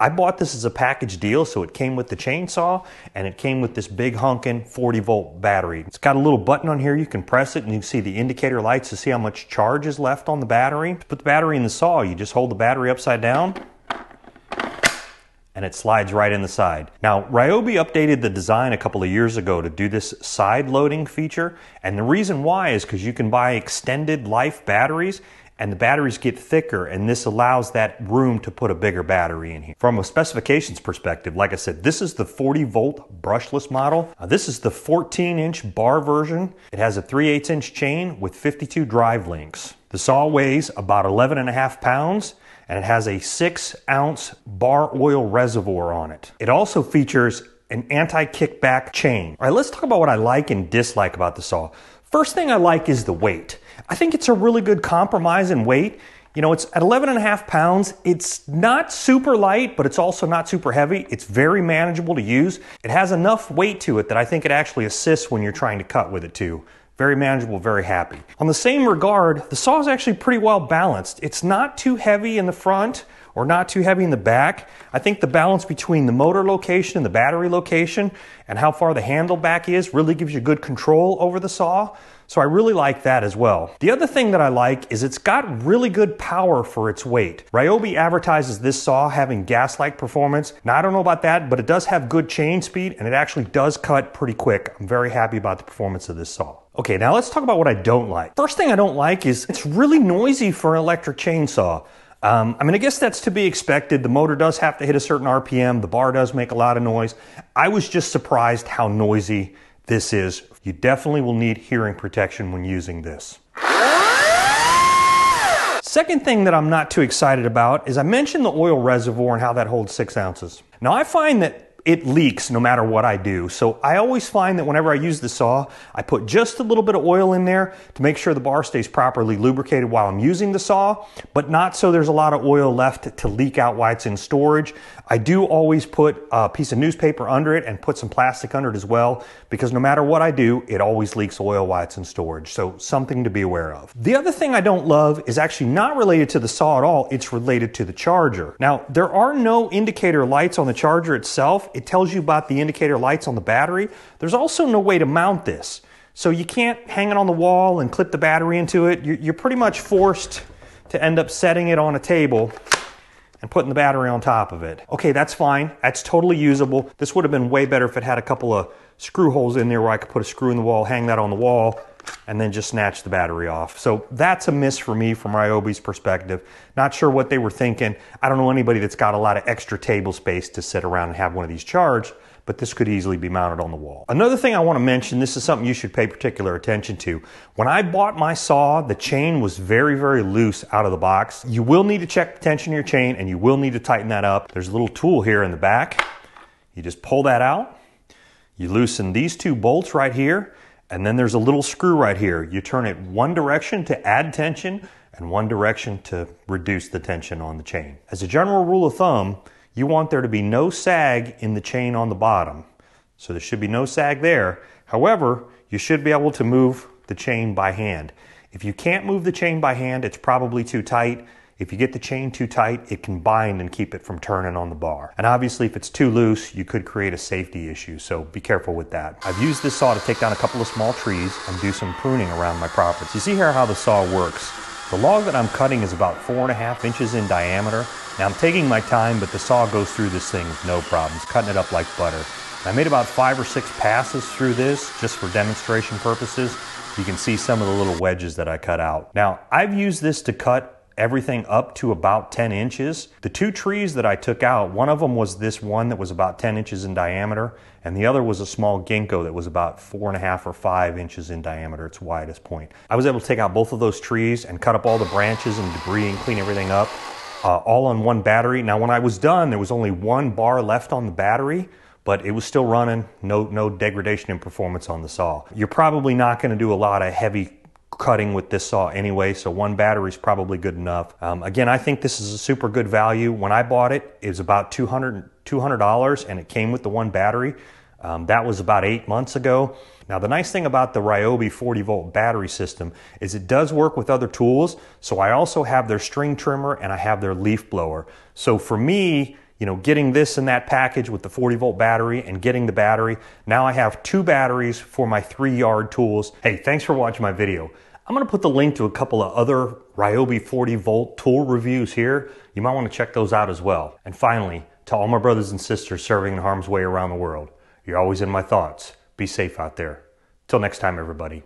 I bought this as a package deal, so it came with the chainsaw and it came with this big honkin' 40-volt battery. It's got a little button on here, you can press it and you can see the indicator lights to see how much charge is left on the battery. To put the battery in the saw, you just hold the battery upside down and it slides right in the side. Now, Ryobi updated the design a couple of years ago to do this side loading feature, and the reason why is because you can buy extended life batteries and the batteries get thicker, and this allows that room to put a bigger battery in here. From a specifications perspective, like I said, this is the 40-volt brushless model. This is the 14-inch bar version. It has a 3/8-inch chain with 52 drive links. The saw weighs about 11.5 pounds, and it has a 6-ounce bar oil reservoir on it. It also features an anti-kickback chain. All right, let's talk about what I like and dislike about the saw. First thing I like is the weight. I think it's a really good compromise in weight. You know, it's at 11.5 pounds. It's not super light, but it's also not super heavy. It's very manageable to use. It has enough weight to it that I think it actually assists when you're trying to cut with it too. Very manageable, very happy. On the same regard, the saw is actually pretty well balanced. It's not too heavy in the front or not too heavy in the back. I think the balance between the motor location and the battery location and how far the handle back is really gives you good control over the saw. So I really like that as well. The other thing that I like is it's got really good power for its weight. Ryobi advertises this saw having gas-like performance. Now I don't know about that, but it does have good chain speed and it actually does cut pretty quick. I'm very happy about the performance of this saw. Okay, now let's talk about what I don't like. First thing I don't like is it's really noisy for an electric chainsaw. I mean, I guess that's to be expected. The motor does have to hit a certain RPM. The bar does make a lot of noise. I was just surprised how noisy this is. You definitely will need hearing protection when using this. Second thing that I'm not too excited about is I mentioned the oil reservoir and how that holds 6 ounces. Now I find that it leaks no matter what I do. So I always find that whenever I use the saw, I put just a little bit of oil in there to make sure the bar stays properly lubricated while I'm using the saw, but not so there's a lot of oil left to leak out while it's in storage. I do always put a piece of newspaper under it and put some plastic under it as well, because no matter what I do, it always leaks oil while it's in storage. So something to be aware of. The other thing I don't love is actually not related to the saw at all. It's related to the charger. Now, there are no indicator lights on the charger itself. It tells you about the indicator lights on the battery. There's also no way to mount this. So you can't hang it on the wall and clip the battery into it. You're pretty much forced to end up setting it on a table and putting the battery on top of it. Okay, that's fine. That's totally usable. This would have been way better if it had a couple of screw holes in there where I could put a screw in the wall, hang that on the wall, and then just snatch the battery off. So that's a miss for me from Ryobi's perspective. Not sure what they were thinking. I don't know anybody that's got a lot of extra table space to sit around and have one of these charged, but this could easily be mounted on the wall. Another thing I want to mention, this is something you should pay particular attention to. When I bought my saw, the chain was very, very loose out of the box. You will need to check the tension of your chain and you will need to tighten that up. There's a little tool here in the back. You just pull that out. You loosen these two bolts right here. And then there's a little screw right here. You turn it one direction to add tension and one direction to reduce the tension on the chain. As a general rule of thumb, you want there to be no sag in the chain on the bottom. So there should be no sag there. However, you should be able to move the chain by hand. If you can't move the chain by hand, it's probably too tight. If you get the chain too tight, it can bind and keep it from turning on the bar. And obviously if it's too loose, you could create a safety issue, so be careful with that. I've used this saw to take down a couple of small trees and do some pruning around my property. You see here how the saw works. The log that I'm cutting is about 4.5 inches in diameter. Now I'm taking my time, but the saw goes through this thing with no problems, cutting it up like butter. And I made about 5 or 6 passes through this just for demonstration purposes. You can see some of the little wedges that I cut out. Now I've used this to cut everything up to about 10 inches. The two trees that I took out, one of them was this one that was about 10 inches in diameter, and the other was a small ginkgo that was about 4.5 or 5 inches in diameter, its widest point. I was able to take out both of those trees and cut up all the branches and debris and clean everything up, all on one battery. Now when I was done, there was only one bar left on the battery, but it was still running, no degradation in performance on the saw. You're probably not gonna do a lot of heavy cutting with this saw anyway, so one battery is probably good enough. Again, I think this is a super good value. When I bought it, it was about $200 and it came with the one battery. That was about 8 months ago. Now the nice thing about the Ryobi 40-volt battery system is it does work with other tools, so I also have their string trimmer and I have their leaf blower. So for me, you know, getting this in that package with the 40-volt battery and getting the battery. Now I have two batteries for my 3-yard tools. Hey, thanks for watching my video. I'm gonna put the link to a couple of other Ryobi 40-volt tool reviews here. You might wanna check those out as well. And finally, to all my brothers and sisters serving in harm's way around the world, you're always in my thoughts. Be safe out there. Till next time, everybody.